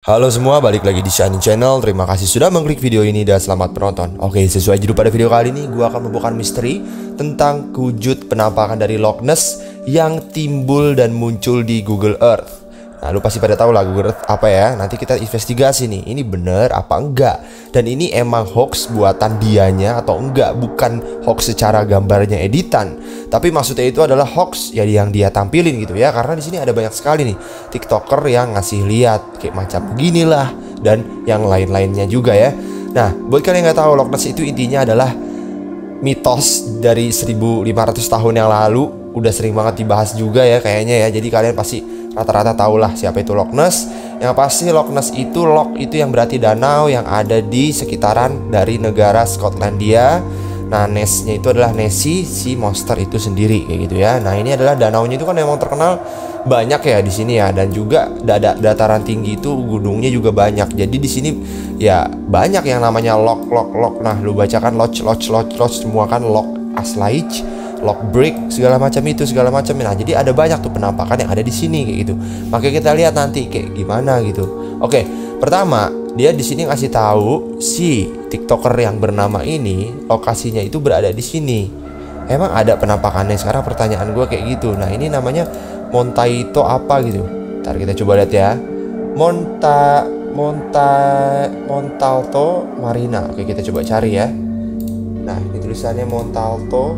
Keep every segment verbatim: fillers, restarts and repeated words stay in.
Halo semua, balik lagi di Syanin Channel. Terima kasih sudah mengklik video ini dan selamat menonton. Oke, sesuai judul pada video kali ini, gue akan membuka misteri tentang wujud penampakan dari Loch Ness yang timbul dan muncul di Google Earth. Nah, lu pasti pada tahu lah Google Earth apa ya. Nanti kita investigasi nih, ini bener apa enggak, dan ini emang hoax buatan dianya atau enggak. Bukan hoax secara gambarnya editan, tapi maksudnya itu adalah hoax ya yang dia tampilin gitu ya. Karena di sini ada banyak sekali nih TikToker yang ngasih lihat kayak macam beginilah dan yang lain-lainnya juga ya. Nah, buat kalian yang nggak tahu, Loch Ness itu intinya adalah mitos dari seribu lima ratus tahun yang lalu. Udah sering banget dibahas juga ya kayaknya ya. Jadi kalian pasti rata-rata tahulah siapa itu Loch Ness. Yang pasti Loch Ness itu, Loch itu yang berarti danau yang ada di sekitaran dari negara Skotlandia. Nah, Ness-nya itu adalah Nessie, si monster itu sendiri kayak gitu ya. Nah, ini adalah danaunya itu kan memang terkenal banyak ya di sini ya, dan juga dada dataran tinggi itu gunungnya juga banyak. Jadi di sini ya banyak yang namanya loch loch loch. Nah, lu bacakan loch loch loch loch semua kan, loch aslaich, loch brick, segala macam itu segala macam. Nah, jadi ada banyak tuh penampakan yang ada di sini kayak gitu. Makanya kita lihat nanti kayak gimana gitu. Oke, pertama dia di sini ngasih tahu si TikToker yang bernama ini lokasinya itu berada di sini. Emang ada penampakannya? Sekarang pertanyaan gue kayak gitu. Nah, ini namanya Montalto apa gitu. Ntar kita coba lihat ya. Monta Monta Montalto Marina. Oke, kita coba cari ya. Nah, ini tulisannya Montalto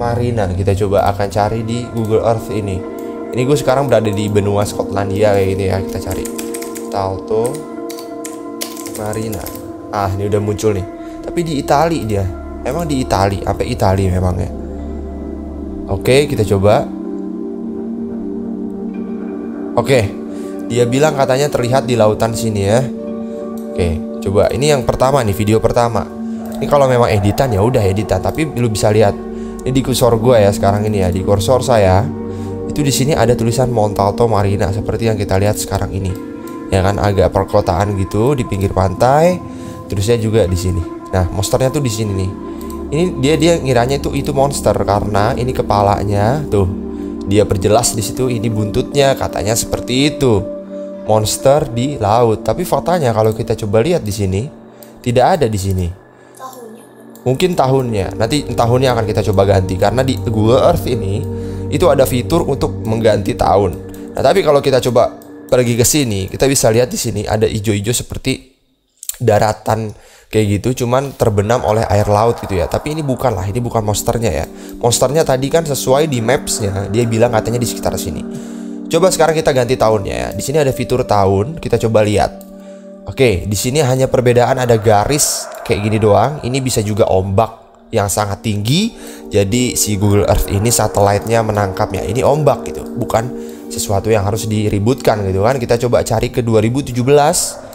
Marina. Kita coba akan cari di Google Earth ini. Ini gue sekarang berada di benua Skotlandia kayak gitu ya. Kita cari Montalto Marina. Ah, ini udah muncul nih. Tapi di Itali dia. Emang di Itali, apa Itali memangnya? Oke, kita coba. Oke. Dia bilang katanya terlihat di lautan sini ya. Oke, coba ini yang pertama nih, video pertama. Ini kalau memang editan ya udah editan, tapi lu bisa lihat. Ini di kursor gue ya sekarang ini ya, di kursor saya. Itu di sini ada tulisan Montalto Marina seperti yang kita lihat sekarang ini. Ya kan, agak perkotaan gitu di pinggir pantai. Terusnya juga di sini. Nah, monsternya tuh di sini nih. Ini dia dia ngiranya itu itu monster karena ini kepalanya tuh. Dia perjelas di situ ini buntutnya, katanya seperti itu. Monster di laut. Tapi faktanya kalau kita coba lihat di sini tidak ada di sini. Mungkin tahunnya. Nanti tahunnya akan kita coba ganti karena di Google Earth ini itu ada fitur untuk mengganti tahun. Nah, tapi kalau kita coba pergi ke sini, kita bisa lihat di sini ada ijo-ijo seperti daratan kayak gitu, cuman terbenam oleh air laut gitu ya. Tapi ini bukan lah, ini bukan monsternya ya. Monsternya tadi kan sesuai di maps-nya, dia bilang katanya di sekitar sini. Coba sekarang kita ganti tahunnya ya. Di sini ada fitur tahun, kita coba lihat. Oke, di sini hanya perbedaan ada garis kayak gini doang. Ini bisa juga ombak yang sangat tinggi. Jadi si Google Earth ini satelitnya menangkapnya. Ini ombak gitu, bukan sesuatu yang harus diributkan gitu kan. Kita coba cari ke dua ribu tujuh belas.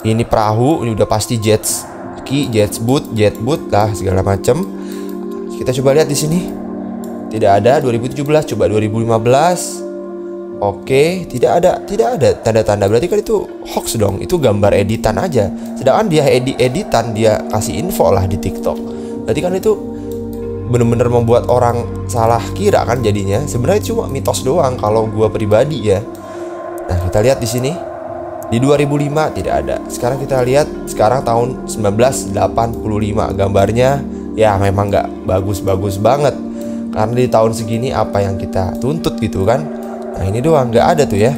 Ini perahu, ini udah pasti jet ski, jet boot, jet boot lah segala macem. Kita coba lihat di sini. Tidak ada. Dua ribu tujuh belas, coba dua ribu lima belas. Oke, tidak ada, tidak ada tanda-tanda. Berarti kan itu hoax dong, itu gambar editan aja. Sedangkan dia edi editan, dia kasih info lah di TikTok. Berarti kan itu bener-bener membuat orang salah kira kan jadinya. Sebenarnya cuma mitos doang kalau gua pribadi ya. Nah, kita lihat di sini. Di dua ribu lima tidak ada. Sekarang kita lihat sekarang tahun seribu sembilan ratus delapan puluh lima. Gambarnya ya memang nggak bagus-bagus banget. Karena di tahun segini apa yang kita tuntut gitu kan. Nah, ini doang nggak ada tuh ya.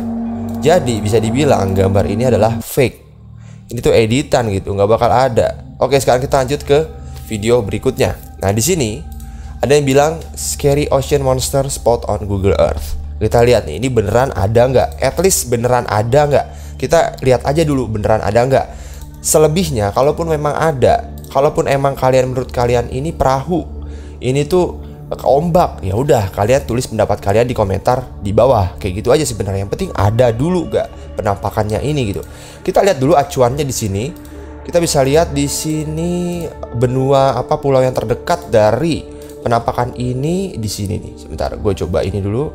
Jadi bisa dibilang gambar ini adalah fake. Ini tuh editan gitu, nggak bakal ada. Oke, sekarang kita lanjut ke video berikutnya. Nah, di sini ada yang bilang scary ocean monster spot on Google Earth. Kita lihat nih, ini beneran ada nggak? At least beneran ada nggak? Kita lihat aja dulu beneran ada nggak. Selebihnya, kalaupun memang ada, kalaupun emang kalian menurut kalian ini perahu, ini tuh ombak, ya udah kalian tulis pendapat kalian di komentar di bawah. Kayak gitu aja sebenarnya. Yang penting ada dulu nggak penampakannya ini gitu. Kita lihat dulu acuannya di sini. Kita bisa lihat di sini benua apa pulau yang terdekat dari penampakan ini di sini nih. Sebentar, gue coba ini dulu.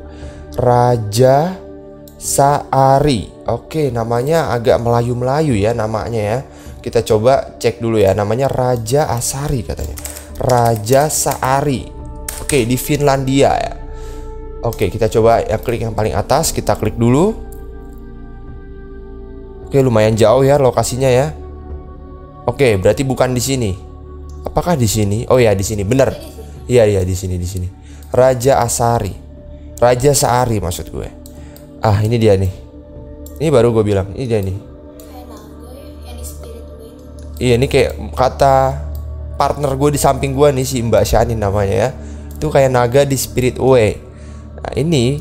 Rajasaari. Oke, namanya agak Melayu-Melayu ya namanya ya. Kita coba cek dulu ya. Namanya Rajasaari katanya. Rajasaari. Oke, di Finlandia ya. Oke, kita coba yang klik yang paling atas. Kita klik dulu. Oke, lumayan jauh ya lokasinya ya. Oke, berarti bukan di sini. Apakah di sini? Oh ya, di sini. Bener. Iya, iya, di sini, di sini. Rajasaari. Rajasaari maksud gue. Ah, ini dia nih. Ini baru gue bilang, ini dia nih. Iya, ini kayak kata partner gue di samping gue nih, si Mbak Shanin namanya ya. Itu kayak naga di spirit away. Nah, ini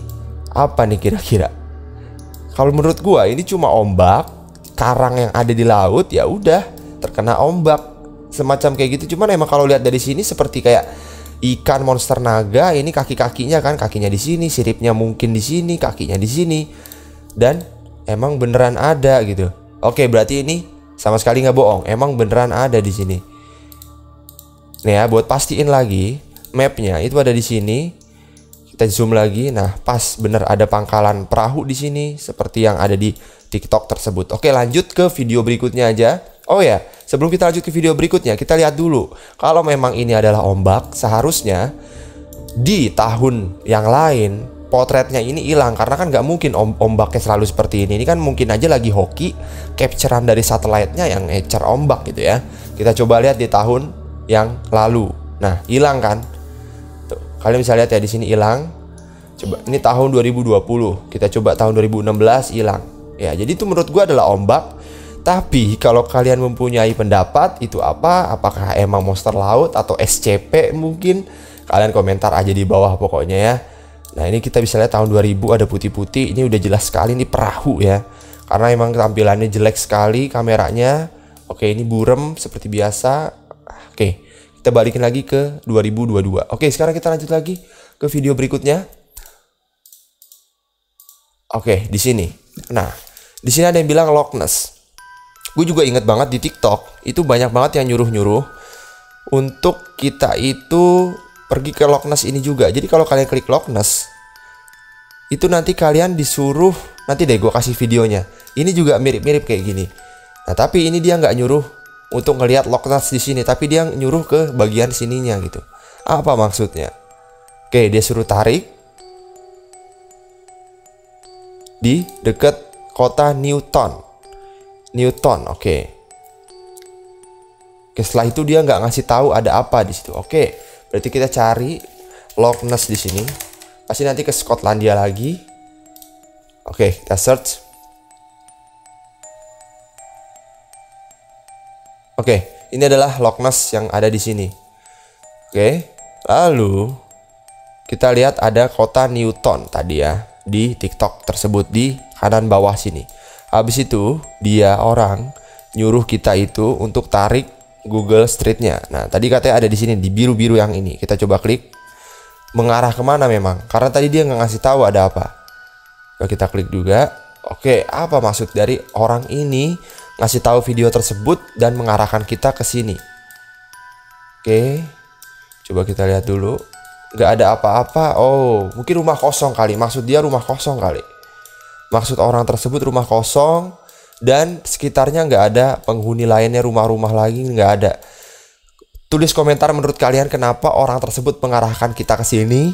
apa nih kira-kira? Kalau menurut gue ini cuma ombak, karang yang ada di laut ya udah terkena ombak. Semacam kayak gitu. Cuman emang kalau lihat dari sini seperti kayak ikan monster naga, ini kaki-kakinya kan, kakinya di sini, siripnya mungkin di sini, kakinya di sini. Dan emang beneran ada gitu. Oke, berarti ini sama sekali nggak bohong, emang beneran ada di sini. Nih ya, buat pastiin lagi mapnya itu ada di sini. Kita zoom lagi, nah pas bener ada pangkalan perahu di sini seperti yang ada di TikTok tersebut. Oke, lanjut ke video berikutnya aja. Oh ya, sebelum kita lanjut ke video berikutnya, kita lihat dulu kalau memang ini adalah ombak, seharusnya di tahun yang lain potretnya ini hilang, karena kan nggak mungkin om ombaknya selalu seperti ini. Ini kan mungkin aja lagi hoki, capturean dari satelitnya yang ngecer ombak gitu ya. Kita coba lihat di tahun yang lalu. Nah, hilang kan? Tuh, kalian bisa lihat ya di sini hilang. Coba ini tahun dua ribu dua puluh. Kita coba tahun dua ribu enam belas hilang. Ya, jadi itu menurut gua adalah ombak. Tapi kalau kalian mempunyai pendapat itu apa? Apakah emang monster laut atau S C P mungkin? Kalian komentar aja di bawah pokoknya ya. Nah, ini kita bisa lihat tahun dua ribu ada putih-putih. Ini udah jelas sekali ini perahu ya. Karena emang tampilannya jelek sekali kameranya. Oke, ini burem seperti biasa. Oke, kita balikin lagi ke dua ribu dua puluh dua. Oke, sekarang kita lanjut lagi ke video berikutnya. Oke, di sini. Nah, di sini ada yang bilang Loch Ness. Gue juga inget banget di TikTok itu banyak banget yang nyuruh-nyuruh untuk kita itu pergi ke Loch Ness ini juga. Jadi kalau kalian klik Loch Ness itu nanti kalian disuruh, nanti deh gue kasih videonya. Ini juga mirip-mirip kayak gini. Nah, tapi ini dia nggak nyuruh untuk ngelihat Loch Ness di sini, tapi dia nyuruh ke bagian sininya gitu. Apa maksudnya? Oke, dia suruh tarik di deket kota Newton. Newton, oke. Oke, setelah itu dia nggak ngasih tahu ada apa di situ. Oke. Berarti kita cari Loch Ness di sini. Pasti nanti ke Skotlandia lagi. Oke, kita search. Oke, ini adalah Loch Ness yang ada di sini. Oke, lalu kita lihat ada kota Newton tadi ya di TikTok tersebut di kanan bawah sini. Habis itu dia orang nyuruh kita itu untuk tarik Google Street-nya. Nah, tadi katanya ada di sini di biru-biru yang ini. Kita coba klik mengarah kemana memang? Karena tadi dia nggak ngasih tahu ada apa. Coba kita klik juga. Oke, apa maksud dari orang ini ngasih tahu video tersebut dan mengarahkan kita ke sini? Oke, coba kita lihat dulu. Nggak ada apa-apa. Oh, mungkin rumah kosong kali. Maksud dia rumah kosong kali. Maksud orang tersebut rumah kosong. Dan sekitarnya nggak ada penghuni lainnya, rumah-rumah lagi nggak ada. Tulis komentar menurut kalian kenapa orang tersebut mengarahkan kita ke sini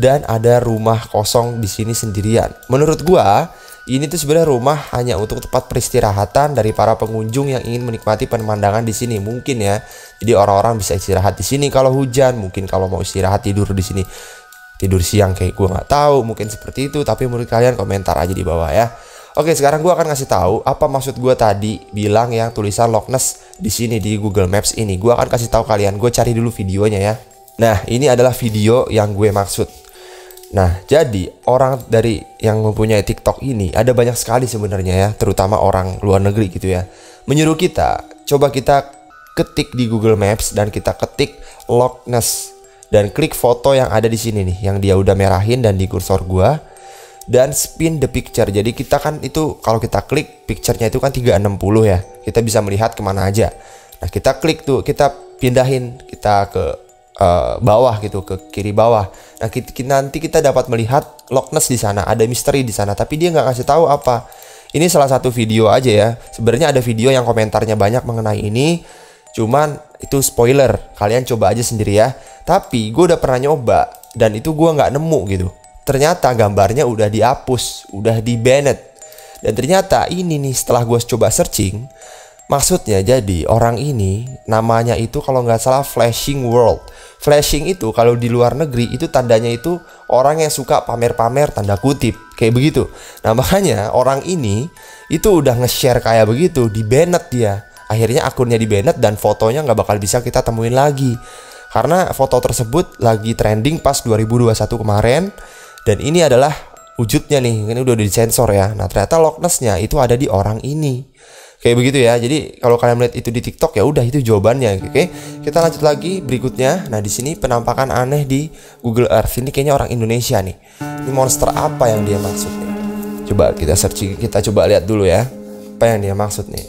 dan ada rumah kosong di sini sendirian. Menurut gua ini tuh sebenarnya rumah hanya untuk tempat peristirahatan dari para pengunjung yang ingin menikmati pemandangan di sini mungkin ya. Jadi orang-orang bisa istirahat di sini kalau hujan, mungkin kalau mau istirahat tidur di sini, tidur siang kayak gua nggak tahu, mungkin seperti itu. Tapi menurut kalian komentar aja di bawah ya. Oke, sekarang gue akan ngasih tahu apa maksud gue tadi bilang yang tulisan Loch Ness di sini di Google Maps ini. Gue akan kasih tahu kalian. Gue cari dulu videonya ya. Nah, ini adalah video yang gue maksud. Nah, jadi orang dari yang mempunyai TikTok ini ada banyak sekali sebenarnya ya, terutama orang luar negeri gitu ya. Menyuruh kita, coba kita ketik di Google Maps dan kita ketik Loch Ness dan klik foto yang ada di sini nih, yang dia udah merahin dan di kursor gue. Dan spin the picture. Jadi kita kan itu kalau kita klik picture-nya itu kan tiga enam nol ya. Kita bisa melihat kemana aja. Nah, kita klik tuh, kita pindahin kita ke uh, bawah gitu, ke kiri bawah. Nah, kita, nanti kita dapat melihat Loch Ness di sana. Ada misteri di sana, tapi dia nggak ngasih tahu apa. Ini salah satu video aja ya. Sebenarnya ada video yang komentarnya banyak mengenai ini. Cuman itu spoiler. Kalian coba aja sendiri ya. Tapi gue udah pernah nyoba dan itu gue nggak nemu gitu. Ternyata gambarnya udah dihapus, udah di-banned. Dan ternyata ini nih, setelah gue coba searching, maksudnya jadi orang ini namanya itu kalau nggak salah Flashing World. Flashing itu kalau di luar negeri itu tandanya itu orang yang suka pamer-pamer, tanda kutip, kayak begitu. Nah makanya orang ini itu udah nge-share kayak begitu, di banned dia. Akhirnya akunnya di banned dan fotonya nggak bakal bisa kita temuin lagi, karena foto tersebut lagi trending pas dua ribu dua puluh satu kemarin. Dan ini adalah wujudnya nih, ini udah disensor ya. Nah ternyata Loch Ness-nya itu ada di orang ini, kayak begitu ya. Jadi kalau kalian melihat itu di TikTok, ya udah itu jawabannya. Oke, kita lanjut lagi berikutnya. Nah di sini penampakan aneh di Google Earth, ini kayaknya orang Indonesia nih. Ini monster apa yang dia maksud nih? Coba kita searching, kita coba lihat dulu ya, apa yang dia maksud nih.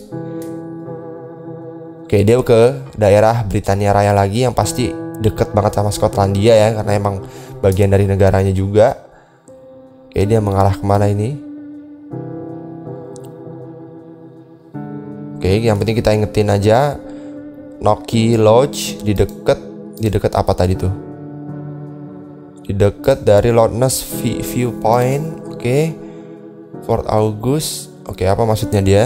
Oke, dia ke daerah Britania Raya lagi, yang pasti deket banget sama Skotlandia ya, karena emang bagian dari negaranya juga. Oke, dia mengarah kemana ini? Oke, yang penting kita ingetin aja, Knockie Lodge di deket, di deket apa tadi tuh? Di deket dari Loch Ness Viewpoint. Oke, Fort Augustus. Oke, apa maksudnya dia?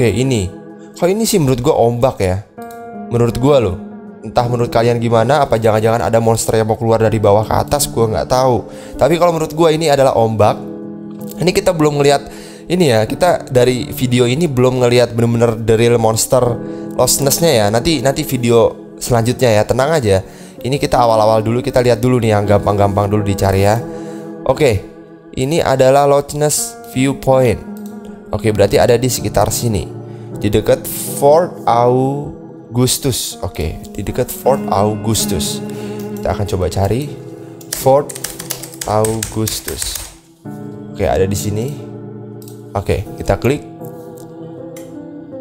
Oke ini, kalau ini sih menurut gue ombak ya, menurut gue loh. Entah menurut kalian gimana, apa jangan-jangan ada monster yang mau keluar dari bawah ke atas, gue nggak tahu. Tapi kalau menurut gue ini adalah ombak. Ini kita belum ngelihat ini ya, kita dari video ini belum ngelihat bener-bener the real monster Loch Ness-nya ya. Nanti nanti video selanjutnya ya, tenang aja. Ini kita awal-awal dulu, kita lihat dulu nih yang gampang-gampang dulu dicari ya. Oke, ini adalah Loch Ness Viewpoint. Oke, berarti ada di sekitar sini, di dekat Fort Augustus. Oke, di dekat Fort Augustus. Kita akan coba cari Fort Augustus. Oke, ada di sini. Oke, kita klik.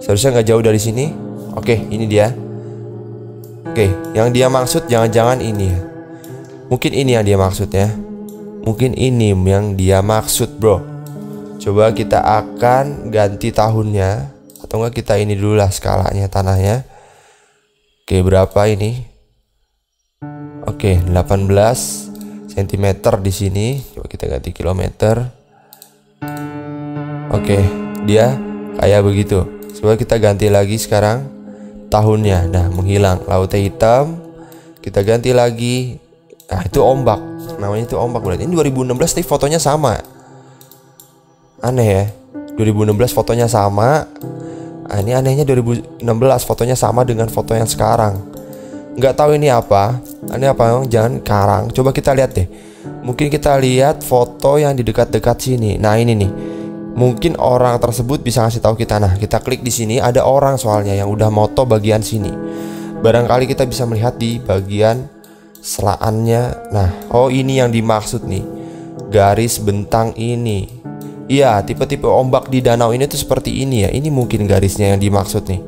Seharusnya nggak jauh dari sini. Oke, ini dia. Oke, yang dia maksud jangan-jangan ini. Mungkin ini yang dia maksud ya. Mungkin ini yang dia maksud, bro. Coba kita akan ganti tahunnya, atau enggak kita ini dulu lah skalanya, tanahnya. Oke, berapa ini? Oke, delapan belas sentimeter di sini. Coba kita ganti kilometer. Oke, dia kayak begitu. Coba kita ganti lagi sekarang tahunnya. Nah, menghilang, lautnya hitam. Kita ganti lagi. Nah, itu ombak. Namanya itu ombak. Berarti ini dua ribu enam belas nih, fotonya sama. Aneh ya, dua ribu enam belas fotonya sama. Nah, ini anehnya dua ribu enam belas fotonya sama dengan foto yang sekarang. Nggak tahu ini apa. Aneh apa emang, jangan karang. Coba kita lihat deh. Mungkin kita lihat foto yang di dekat-dekat sini. Nah ini nih, mungkin orang tersebut bisa ngasih tahu kita. Nah kita klik di sini, ada orang soalnya yang udah moto bagian sini. Barangkali kita bisa melihat di bagian selaannya. Nah, oh ini yang dimaksud nih, garis bentang ini. Iya, tipe-tipe ombak di danau ini tuh seperti ini ya. Ini mungkin garisnya yang dimaksud nih.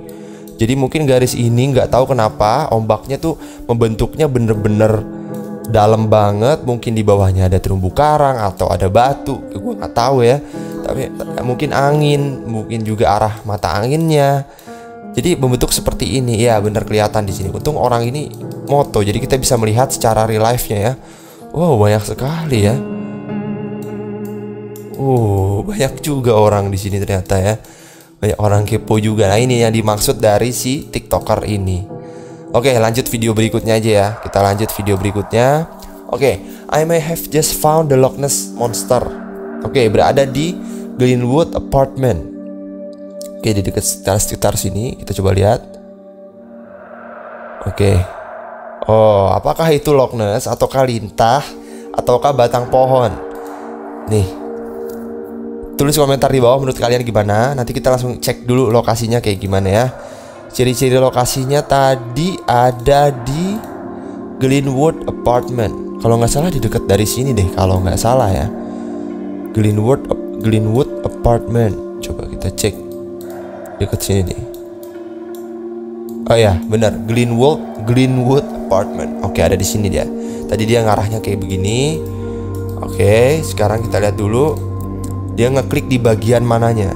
Jadi mungkin garis ini nggak tahu kenapa ombaknya tuh membentuknya bener-bener dalam banget. Mungkin di bawahnya ada terumbu karang atau ada batu, gue nggak tahu ya. Tapi mungkin angin, mungkin juga arah mata anginnya. Jadi membentuk seperti ini. Ya bener kelihatan di sini. Untung orang ini moto, jadi kita bisa melihat secara real life-nya ya. Wow, banyak sekali ya. Uh, banyak juga orang di sini ternyata ya. Banyak orang kepo juga. Nah, ini yang dimaksud dari si TikToker ini. Oke, lanjut video berikutnya aja ya. Kita lanjut video berikutnya. Oke, I may have just found the Loch Ness Monster. Oke, berada di Glynwood Apartment. Oke, di dekat sekitar sini. Kita coba lihat. Oke. Oh, apakah itu Loch Ness ataukah lintah ataukah batang pohon? Nih, tulis komentar di bawah menurut kalian gimana. Nanti kita langsung cek dulu lokasinya kayak gimana ya. Ciri-ciri lokasinya tadi ada di Glynwood Apartment. Kalau nggak salah di dekat dari sini deh, kalau nggak salah ya. Glynwood Glynwood Apartment. Coba kita cek dekat sini deh. Oh ya, benar, Glynwood Glynwood Apartment. Oke, ada di sini dia. Tadi dia ngarahnya kayak begini. Oke, sekarang kita lihat dulu. Dia ngeklik di bagian mananya?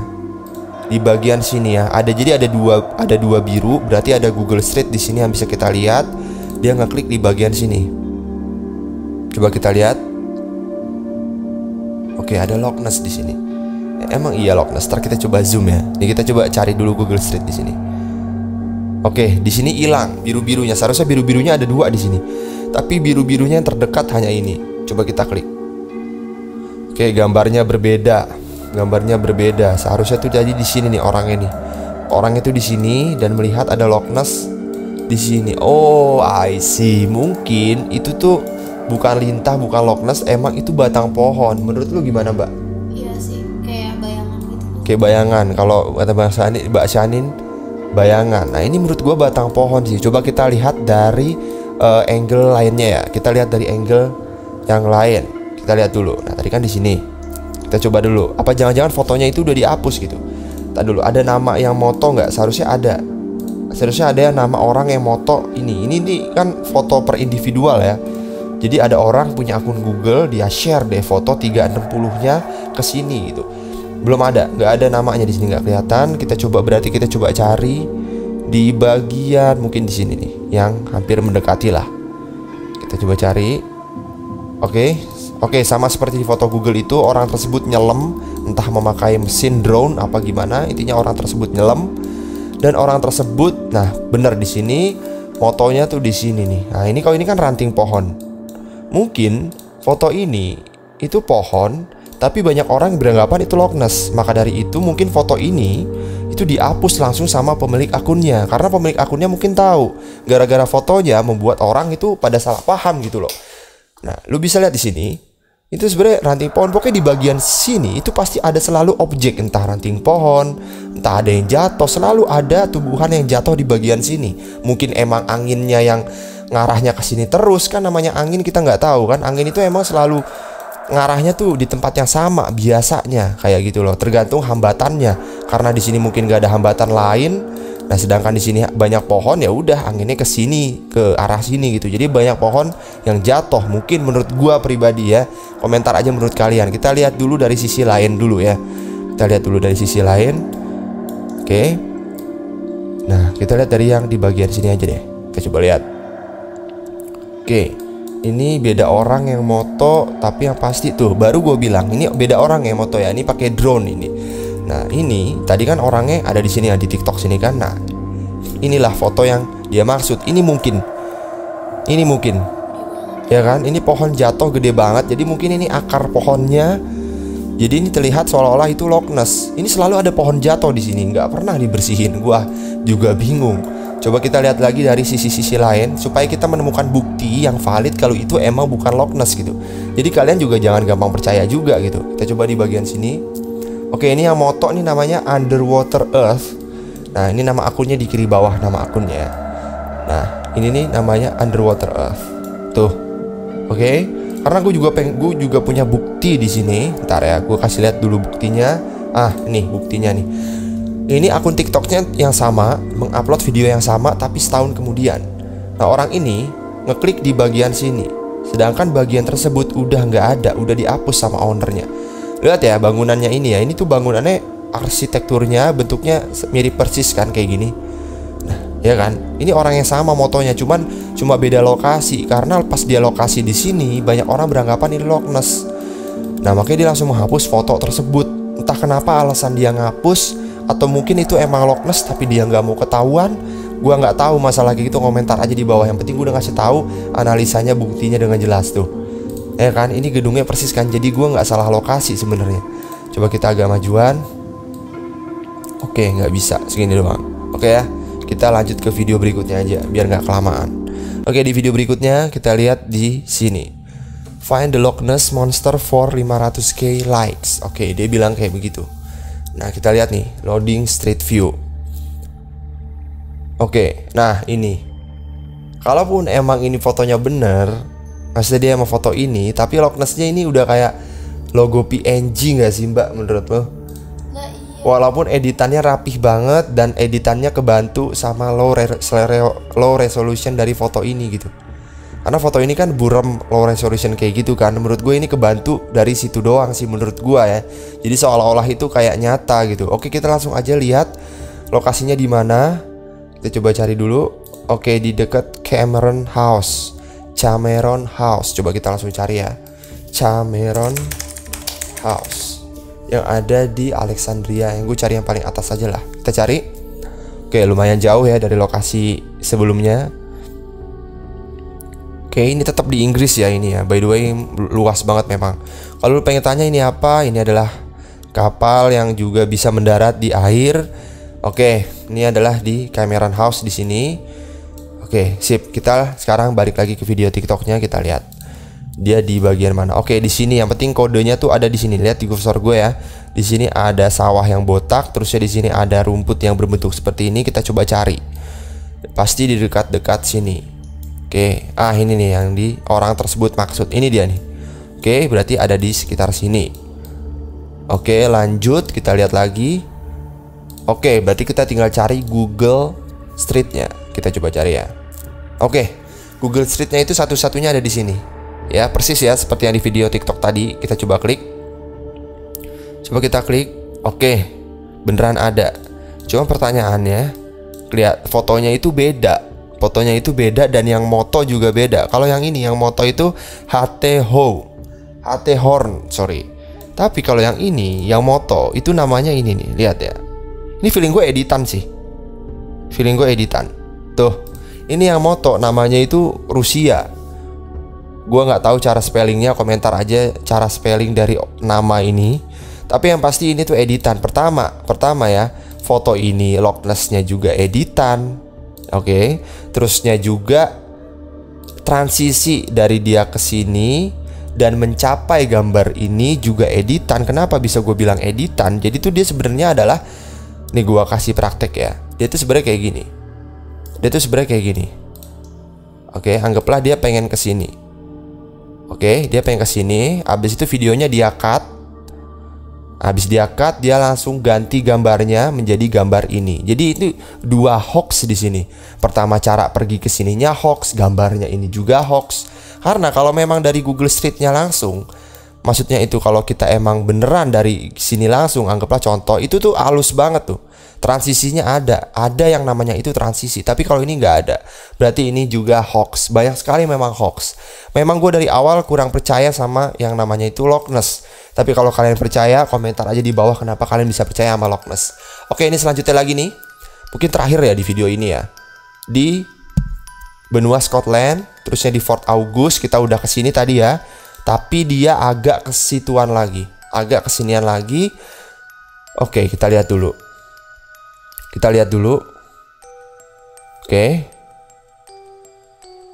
Di bagian sini ya. Ada, jadi ada dua, ada dua biru, berarti ada Google Street di sini yang bisa kita lihat. Dia ngeklik di bagian sini. Coba kita lihat. Oke, Oke, ada Loch Ness di sini. Emang iya Loch Ness. Ntar kita coba zoom ya. Ini kita coba cari dulu Google Street di sini. Oke, di sini hilang biru-birunya. Seharusnya biru-birunya ada dua di sini. Tapi biru-birunya yang terdekat hanya ini. Coba kita klik. Oke, gambarnya berbeda. Gambarnya berbeda. Seharusnya tuh jadi di sini nih orangnya nih. Orang itu di sini dan melihat ada Loch Ness di sini. Oh, I see. Mungkin itu tuh bukan lintah, bukan Loch Ness, emang itu batang pohon. Menurut lu gimana, Mbak? Iya sih, kayak bayangan gitu. Kayak bayangan. Kalau kata Mbak Shanin, bayangan. Nah, ini menurut gua batang pohon sih. Coba kita lihat dari uh, angle lainnya ya. Kita lihat dari angle yang lain. Kita lihat dulu. Nah, tadi kan di sini. Kita coba dulu. Apa jangan-jangan fotonya itu udah dihapus gitu? Tadi dulu ada nama yang moto nggak? Seharusnya ada. Seharusnya ada yang nama orang yang moto ini. Ini nih kan foto per individual ya. Jadi ada orang punya akun Google, dia share deh foto tiga enam puluh-nya ke sini gitu. Belum ada, nggak ada namanya di sini, nggak kelihatan. Kita coba berarti kita coba cari di bagian mungkin di sini nih, yang hampir mendekati lah. Kita coba cari. Oke, oke sama seperti di foto Google itu orang tersebut nyelam, entah memakai mesin drone apa gimana. Intinya orang tersebut nyelam dan orang tersebut, nah benar di sini motonya tuh di sini nih. Nah ini kalau ini kan ranting pohon. Mungkin foto ini itu pohon, tapi banyak orang beranggapan itu Loch Ness. Maka dari itu mungkin foto ini itu dihapus langsung sama pemilik akunnya. Karena pemilik akunnya mungkin tahu, gara-gara fotonya membuat orang itu pada salah paham gitu loh. Nah, lu bisa lihat di sini, itu sebenarnya ranting pohon. Pokoknya di bagian sini itu pasti ada selalu objek, entah ranting pohon, entah ada yang jatuh, selalu ada tumbuhan yang jatuh di bagian sini. Mungkin emang anginnya yang ngarahnya ke sini terus, kan namanya angin, kita nggak tahu kan. Angin itu emang selalu ngarahnya tuh di tempat yang sama biasanya kayak gitu loh, tergantung hambatannya. Karena di sini mungkin nggak ada hambatan lain. Nah, sedangkan di sini banyak pohon, ya udah anginnya ke sini, ke arah sini gitu. Jadi banyak pohon yang jatuh mungkin menurut gua pribadi ya. Komentar aja menurut kalian. Kita lihat dulu dari sisi lain dulu ya. Kita lihat dulu dari sisi lain. Oke. Nah, kita lihat dari yang di bagian sini aja deh. Kita coba lihat. Oke, ini beda orang yang moto, tapi yang pasti tuh baru gue bilang ini beda orang yang moto ya. Ini pakai drone ini. Nah ini tadi kan orangnya ada di sini ya, di TikTok sini kan. Nah inilah foto yang dia maksud. Ini mungkin, ini mungkin, ya kan? Ini pohon jatuh gede banget. Jadi mungkin ini akar pohonnya. Jadi ini terlihat seolah-olah itu Loch Ness. Ini selalu ada pohon jatuh di sini, nggak pernah dibersihin. Gua juga bingung. Coba kita lihat lagi dari sisi-sisi lain supaya kita menemukan bukti yang valid kalau itu emang bukan Loch Ness gitu. Jadi kalian juga jangan gampang percaya juga gitu. Kita coba di bagian sini. Oke, ini yang moto nih namanya Underwater Earth. Nah, ini nama akunnya di kiri bawah, nama akunnya. Nah, ini nih namanya Underwater Earth. Tuh. Oke. Karena gue juga pengen, gue juga punya bukti di sini. Ntar ya, gue kasih lihat dulu buktinya. Ah, nih buktinya nih. Ini akun TikToknya yang sama, mengupload video yang sama tapi setahun kemudian. Nah orang ini ngeklik di bagian sini, sedangkan bagian tersebut udah nggak ada, udah dihapus sama ownernya. Lihat ya bangunannya ini ya, ini tuh bangunannya arsitekturnya bentuknya mirip persis kan kayak gini. Nah ya kan, ini orang yang sama motonya, cuman cuma beda lokasi. Karena pas dia lokasi di sini banyak orang beranggapan ini Loch Ness. Nah makanya dia langsung menghapus foto tersebut. Entah kenapa alasan dia ngapus. Atau mungkin itu emang Loch Ness tapi dia nggak mau ketahuan. Gua nggak tahu masalah kayak gitu, komentar aja di bawah. Yang penting gue udah ngasih tahu analisanya, buktinya dengan jelas tuh. Eh kan ini gedungnya persis kan, jadi gua nggak salah lokasi sebenarnya. Coba kita agak majuan. Oke, nggak bisa segini doang. Oke ya, kita lanjut ke video berikutnya aja biar nggak kelamaan. Oke, di video berikutnya kita lihat di sini. Find the Loch Ness monster for lima ratus K likes. Oke, dia bilang kayak begitu. Nah kita lihat nih, loading street view. Oke, nah ini kalaupun emang ini fotonya bener, maksudnya dia emang foto ini, tapi Loch Ness-nya ini udah kayak logo P N G gak sih Mbak menurut lo? Nah, iya. Walaupun editannya rapih banget dan editannya kebantu sama low, re low resolution dari foto ini gitu. Karena foto ini kan buram low resolution kayak gitu kan. Menurut gue ini kebantu dari situ doang sih menurut gue ya. Jadi seolah-olah itu kayak nyata gitu. Oke, kita langsung aja lihat lokasinya di mana. Kita coba cari dulu. Oke, di dekat Cameron House. Cameron House. Coba kita langsung cari ya. Cameron House yang ada di Alexandria. Yang gue cari yang paling atas aja lah. Kita cari. Oke, lumayan jauh ya dari lokasi sebelumnya. Oke, ini tetap di Inggris ya ini ya. By the way, luas banget memang. Kalau lu pengen tanya ini apa, ini adalah kapal yang juga bisa mendarat di air. Oke, ini adalah di Cameron House di sini. Oke, sip. Kita sekarang balik lagi ke video TikToknya, kita lihat dia di bagian mana. Oke, di sini yang penting kodenya tuh ada di sini. Lihat di kursor gue ya. Di sini ada sawah yang botak, terusnya di sini ada rumput yang berbentuk seperti ini. Kita coba cari. Pasti di dekat-dekat sini. Oke, ah ini nih yang di orang tersebut maksud. Ini dia nih. Oke, berarti ada di sekitar sini. Oke, lanjut kita lihat lagi. Oke, berarti kita tinggal cari Google Street-nya. Kita coba cari ya. Oke, Google Street-nya itu satu-satunya ada di sini. Ya persis ya seperti yang di video TikTok tadi. Kita coba klik. Coba kita klik. Oke, beneran ada. Cuma pertanyaannya, lihat fotonya itu beda. Fotonya itu beda dan yang moto juga beda. Kalau yang ini yang moto itu H T Horn, sorry. Tapi kalau yang ini yang moto itu namanya ini nih. Lihat ya. Ini feeling gue editan sih. Feeling gue editan. Tuh, ini yang moto namanya itu Rusia. Gue nggak tahu cara spellingnya, komentar aja cara spelling dari nama ini. Tapi yang pasti ini tuh editan. Pertama, pertama ya, foto ini Loch Ness-nya juga editan. Oke, okay. Terusnya juga transisi dari dia ke sini dan mencapai gambar ini juga editan. Kenapa bisa gue bilang editan? Jadi tuh dia sebenarnya adalah, nih gue kasih praktek ya. Dia tuh sebenarnya kayak gini. Dia tuh sebenarnya kayak gini. Oke, okay, anggaplah dia pengen ke sini. Oke, okay, dia pengen ke sini. Habis itu videonya dia cut. Habis dia cut, dia langsung ganti gambarnya menjadi gambar ini. Jadi itu dua hoax di sini. Pertama, cara pergi ke sininya hoax, gambarnya ini juga hoax. Karena kalau memang dari Google Street-nya langsung, maksudnya itu kalau kita emang beneran dari sini langsung, anggaplah contoh, itu tuh halus banget tuh. Transisinya ada, ada yang namanya itu transisi. Tapi kalau ini nggak ada, berarti ini juga hoax. Banyak sekali memang hoax. Memang gue dari awal kurang percaya sama yang namanya itu Loch Ness. Tapi kalau kalian percaya, komentar aja di bawah kenapa kalian bisa percaya sama Loch Ness. Oke, ini selanjutnya lagi nih. Mungkin terakhir ya di video ini ya. Di benua Scotland, terusnya di Fort Augustus, kita udah kesini tadi ya. Tapi dia agak kesituan lagi, agak kesinian lagi. Oke, kita lihat dulu. Kita lihat dulu. Oke.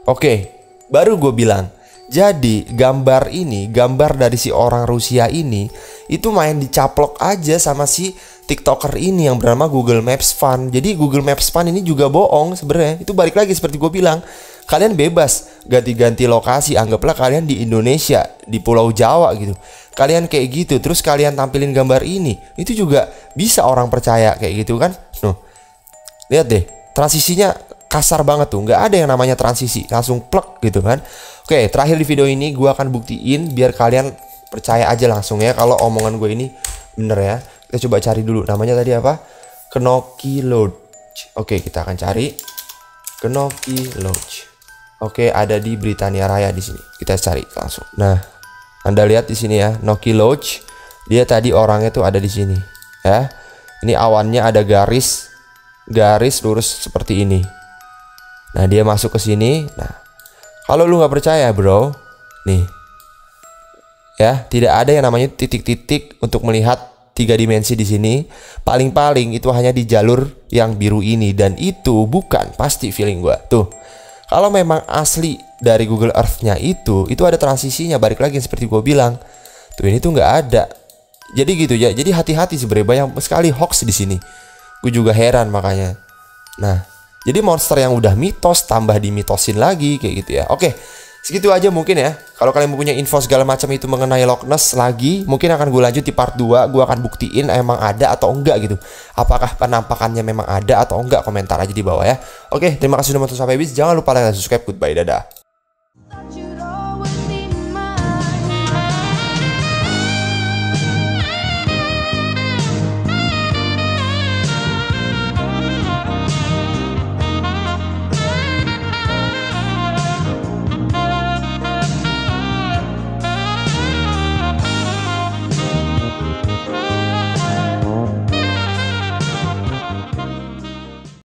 Oke, baru gue bilang. Jadi gambar ini, gambar dari si orang Rusia ini, itu main dicaplok aja sama si TikToker ini yang bernama Google Maps Fun. Jadi Google Maps Fun ini juga bohong sebenarnya. Itu balik lagi seperti gue bilang. Kalian bebas ganti-ganti lokasi. Anggaplah kalian di Indonesia, di Pulau Jawa gitu. Kalian kayak gitu, terus kalian tampilin gambar ini. Itu juga bisa orang percaya kayak gitu kan. Nuh, lihat deh, transisinya kasar banget tuh. Nggak ada yang namanya transisi, langsung plek gitu kan. Oke, terakhir di video ini gue akan buktiin biar kalian percaya aja langsung ya kalau omongan gue ini bener ya. Kita coba cari dulu namanya tadi apa? Knockie Lodge. Oke, kita akan cari Knockie Lodge. Oke, ada di Britania Raya di sini. Kita cari langsung. Nah, Anda lihat di sini ya, Knockie Lodge. Dia tadi orangnya tuh ada di sini ya. Ini awannya ada garis garis lurus seperti ini. Nah, dia masuk ke sini. Nah, kalau lu nggak percaya bro, nih ya, tidak ada yang namanya titik-titik untuk melihat tiga dimensi di sini. Paling-paling itu hanya di jalur yang biru ini, dan itu bukan pasti feeling gua tuh. Kalau memang asli dari Google Earth-nya itu, itu ada transisinya. Balik lagi seperti gua bilang, tuh ini tuh nggak ada. Jadi gitu ya. Jadi hati-hati sebenarnya, banyak sekali hoax di sini. Gue juga heran makanya. Nah. Jadi monster yang udah mitos tambah dimitosin lagi kayak gitu ya. Oke, segitu aja mungkin ya. Kalau kalian punya info segala macam itu mengenai Loch Ness lagi, mungkin akan gue lanjut di part dua. Gue akan buktiin emang ada atau enggak gitu. Apakah penampakannya memang ada atau enggak, komentar aja di bawah ya. Oke, terima kasih sudah menonton sampai habis. Jangan lupa like dan subscribe. Goodbye, dadah.